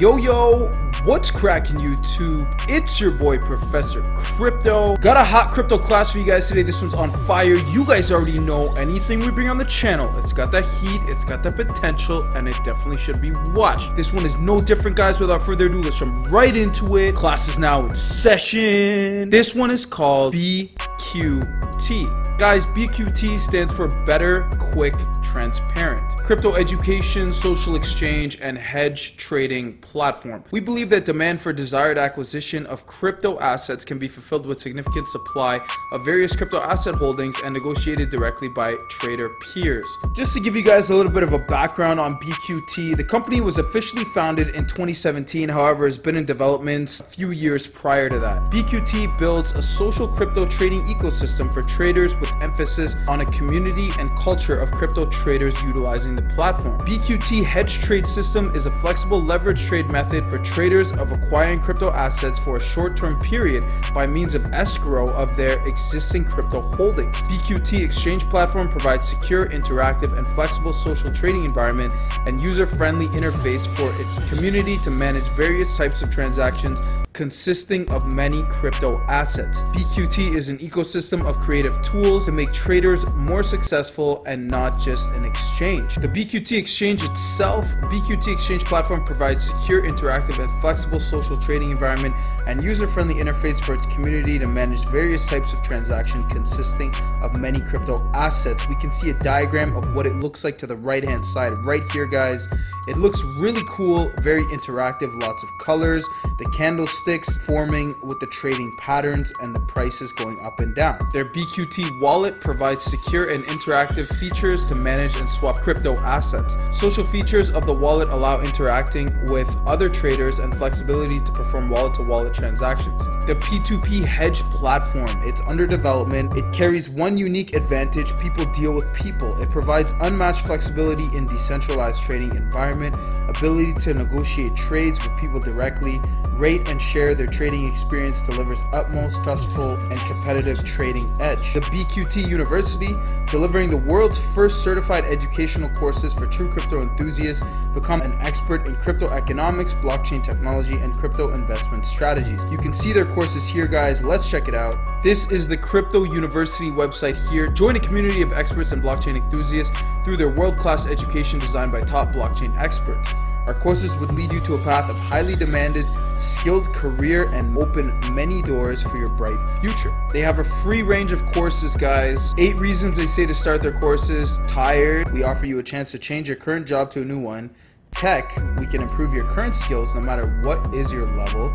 Yo, yo, what's cracking YouTube? It's your boy, Professor Crypto. Got a hot crypto class for you guys today. This one's on fire. You guys already know anything we bring on the channel, it's got that heat, it's got that potential, and it definitely should be watched. This one is no different, guys. Without further ado, let's jump right into it. Class is now in session. This one is called BQT. Guys, BQT stands for Better, Quick, Transparent. Crypto education, social exchange, and hedge trading platform. We believe that demand for desired acquisition of crypto assets can be fulfilled with significant supply of various crypto asset holdings and negotiated directly by trader peers. Just to give you guys a little bit of a background on BQT, the company was officially founded in 2017, however, has been in development a few years prior to that. BQT builds a social crypto trading ecosystem for traders with emphasis on a community and culture of crypto traders utilizing the platform. BQT hedge trade system is a flexible leverage trade method for traders of acquiring crypto assets for a short-term period by means of escrow of their existing crypto holdings. BQT exchange platform provides secure, interactive, and flexible social trading environment and user-friendly interface for its community to manage various types of transactions consisting of many crypto assets. BQT is an ecosystem of creative tools to make traders more successful and not just an exchange. The BQT exchange itself, BQT exchange platform provides secure, interactive, and flexible social trading environment and user-friendly interface for its community to manage various types of transactions consisting of many crypto assets. We can see a diagram of what it looks like to the right-hand side right here, guys. It looks really cool, very interactive, lots of colors, the candlesticks forming with the trading patterns and the prices going up and down. Their BQT wallet provides secure and interactive features to manage and swap crypto assets. Social features of the wallet allow interacting with other traders and flexibility to perform wallet-to-wallet transactions. The P2P hedge platform, it's under development. It carries one unique advantage: people deal with people. It provides unmatched flexibility in decentralized trading environment, ability to negotiate trades with people directly, rate and share their trading experience, delivers utmost trustful and competitive trading edge. The BQT University, delivering the world's first certified educational courses for true crypto enthusiasts, become an expert in crypto economics, blockchain technology, and crypto investment strategies. You can see their courses here, guys. Let's check it out. This is the Crypto University website here. Join a community of experts and blockchain enthusiasts through their world-class education designed by top blockchain experts. Our courses would lead you to a path of highly demanded, skilled career and open many doors for your bright future. They have a free range of courses, guys. 8 reasons they say to start their courses. Tired, we offer you a chance to change your current job to a new one. Tech, we can improve your current skills no matter what is your level.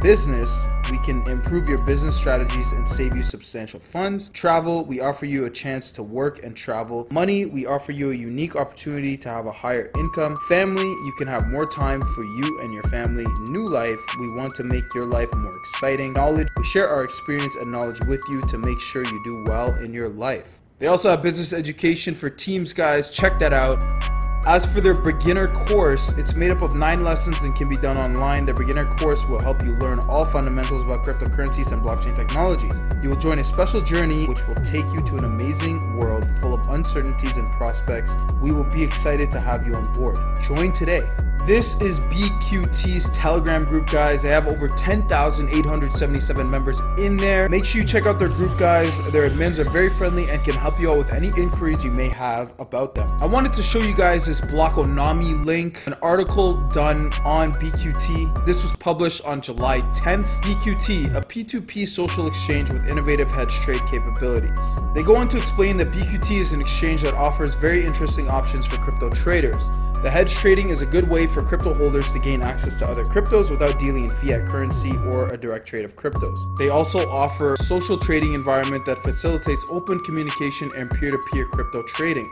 Business, we can improve your business strategies and save you substantial funds. Travel, we offer you a chance to work and travel. Money, we offer you a unique opportunity to have a higher income. Family, you can have more time for you and your family. New life, we want to make your life more exciting. Knowledge, we share our experience and knowledge with you to make sure you do well in your life. They also have business education for teams, guys. Check that out. As for their beginner course, it's made up of 9 lessons and can be done online. Their beginner course will help you learn all fundamentals about cryptocurrencies and blockchain technologies. You will join a special journey which will take you to an amazing world full of uncertainties and prospects. We will be excited to have you on board. Join today. This is BQT's Telegram group, guys. They have over 10,877 members in there. Make sure you check out their group, guys. Their admins are very friendly and can help you out with any inquiries you may have about them. I wanted to show you guys this Blockonomi link, an article done on BQT. This was published on July 10th. BQT, a P2P social exchange with innovative hedge trade capabilities. They go on to explain that BQT is an exchange that offers very interesting options for crypto traders. The hedge trading is a good way for crypto holders to gain access to other cryptos without dealing in fiat currency or a direct trade of cryptos. They also offer a social trading environment that facilitates open communication and peer-to-peer crypto trading.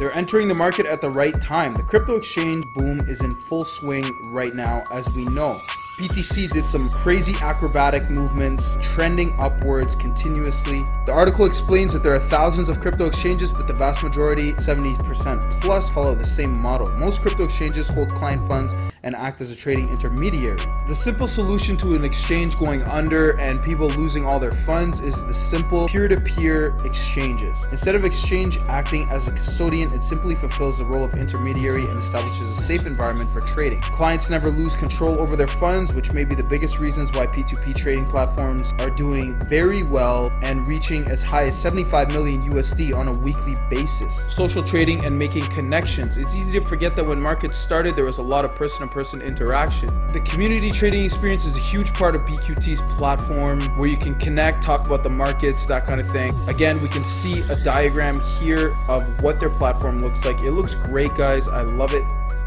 They're entering the market at the right time. The crypto exchange boom is in full swing right now, as we know. BTC did some crazy acrobatic movements, trending upwards continuously. The article explains that there are thousands of crypto exchanges, but the vast majority, 70% plus, follow the same model. Most crypto exchanges hold client funds and act as a trading intermediary. The simple solution to an exchange going under and people losing all their funds is the simple peer-to-peer exchanges. Instead of exchange acting as a custodian, it simply fulfills the role of intermediary and establishes a safe environment for trading. Clients never lose control over their funds, which may be the biggest reasons why P2P trading platforms are doing very well and reaching as high as 75 million USD on a weekly basis. Social trading and making connections. It's easy to forget that when markets started, there was a lot of person-to-person interaction. The community trading experience is a huge part of BQT's platform, where you can connect, talk about the markets, that kind of thing. Again, we can see a diagram here of what their platform looks like. It looks great, guys. I love it.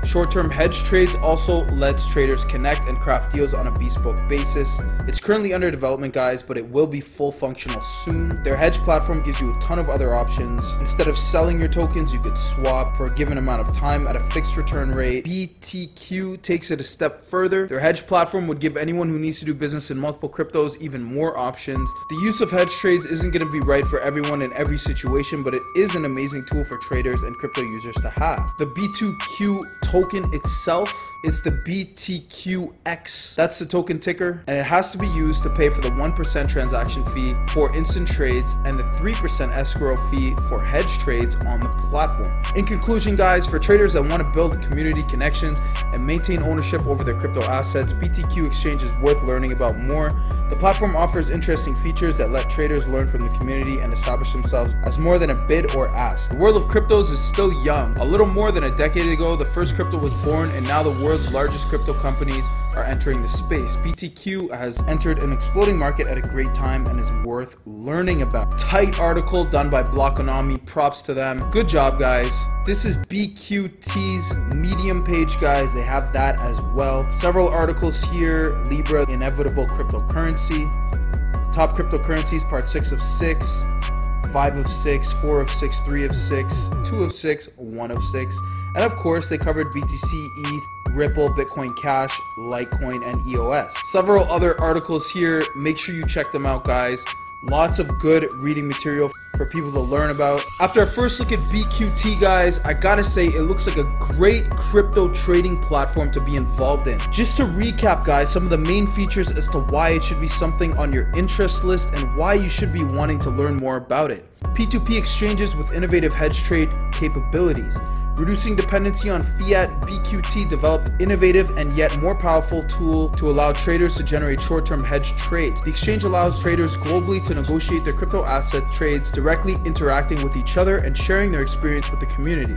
Short-term hedge trades also lets traders connect and craft deals on a bespoke basis. It's currently under development, guys, but it will be full functional soon. Their hedge platform gives you a ton of other options. Instead of selling your tokens, you could swap for a given amount of time at a fixed return rate. BTQ takes it a step further. Their hedge platform would give anyone who needs to do business in multiple cryptos even more options. The use of hedge trades isn't going to be right for everyone in every situation, but it is an amazing tool for traders and crypto users to have. The BTQ token itself, it's the BTQX. That's the token ticker, and it has to be used to pay for the 1% transaction fee for instant trades and the 3% escrow fee for hedge trades on the platform. In conclusion, guys, for traders that want to build community connections and maintain ownership over their crypto assets, BTQ Exchange is worth learning about more. The platform offers interesting features that let traders learn from the community and establish themselves as more than a bid or ask. The world of cryptos is still young. A little more than a decade ago, the first crypto was born, and now the world's largest crypto companies are entering the space. BTQ has entered an exploding market at a great time and is worth learning about. Tight article done by Blockonomi. Props to them. Good job, guys. This is BQT's Medium page, guys. They have that as well. Several articles here. Libra, inevitable cryptocurrency. Top cryptocurrencies, part 6 of 6. 5 of 6, 4 of 6, 3 of 6, 2 of 6, 1 of 6. And of course, they covered BTC, ETH, Ripple, Bitcoin Cash, Litecoin, and EOS. Several other articles here. Make sure you check them out, guys. Lots of good reading material for people to learn about. After our first look at BQT, guys, I gotta say it looks like a great crypto trading platform to be involved in. Just to recap, guys, some of the main features as to why it should be something on your interest list and why you should be wanting to learn more about it. P2P exchanges with innovative hedge trade capabilities. Reducing dependency on fiat, BQT developed innovative and yet more powerful tool to allow traders to generate short-term hedge trades. The exchange allows traders globally to negotiate their crypto asset trades, directly interacting with each other and sharing their experience with the community.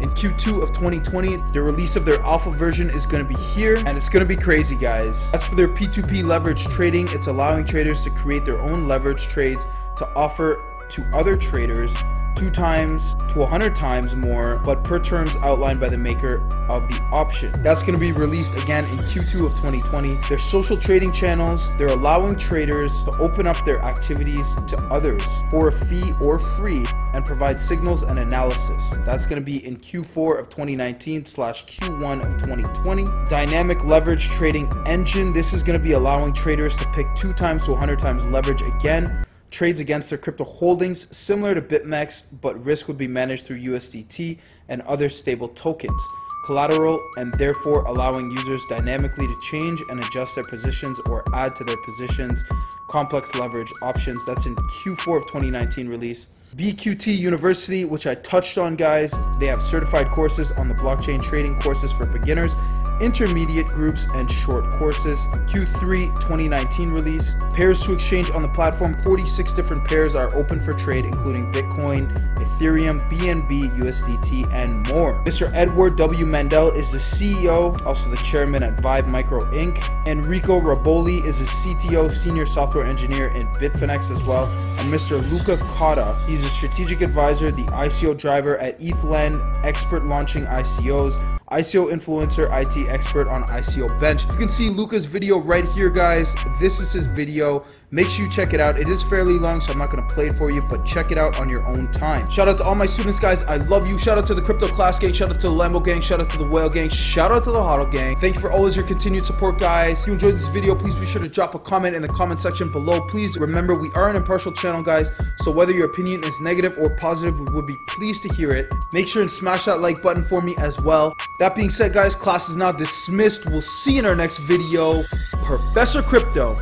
In Q2 of 2020, the release of their alpha version is going to be here, and it's going to be crazy, guys. As for their P2P leverage trading, it's allowing traders to create their own leverage trades to offer to other traders 2 times to 100 times more, but per terms outlined by the maker of the option. That's going to be released again in Q2 of 2020. Their social trading channels, they're allowing traders to open up their activities to others for a fee or free and provide signals and analysis. That's going to be in Q4 of 2019/Q1 of 2020. Dynamic leverage trading engine. This is going to be allowing traders to pick 2 times to 100 times leverage again. Trades against their crypto holdings, similar to BitMEX, but risk would be managed through USDT and other stable tokens, collateral, and therefore allowing users dynamically to change and adjust their positions or add to their positions. Complex leverage options, that's in Q4 of 2019 release. BQT University, which I touched on, guys, they have certified courses on the blockchain trading, courses for beginners, intermediate groups, and short courses. Q3 2019 release. Pairs to exchange on the platform. 46 different pairs are open for trade, including Bitcoin, Ethereum, BNB, USDT, and more. Mr. Edward W Mandel is the CEO, also the chairman at Vibe Micro Inc. Enrico Raboli is the CTO, senior software engineer in Bitfinex as well. And Mr. Luca Cotta, he's a strategic advisor, the ICO driver at Ethlend, expert launching ICOs, ICO influencer, IT expert on ICO Bench. You can see Luca's video right here, guys. This is his video. Make sure you check it out. It is fairly long, so I'm not going to play it for you, but check it out on your own time. Shout out to all my students, guys. I love you. Shout out to the Crypto Class Gang. Shout out to the Lambo Gang. Shout out to the Whale Gang. Shout out to the Hodl Gang. Thank you for always your continued support, guys. If you enjoyed this video, please be sure to drop a comment in the comment section below. Please remember, we are an impartial channel, guys, so whether your opinion is negative or positive, we would be pleased to hear it. Make sure and smash that like button for me as well. That being said, guys, class is now dismissed. We'll see you in our next video. Professor Crypto,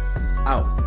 out.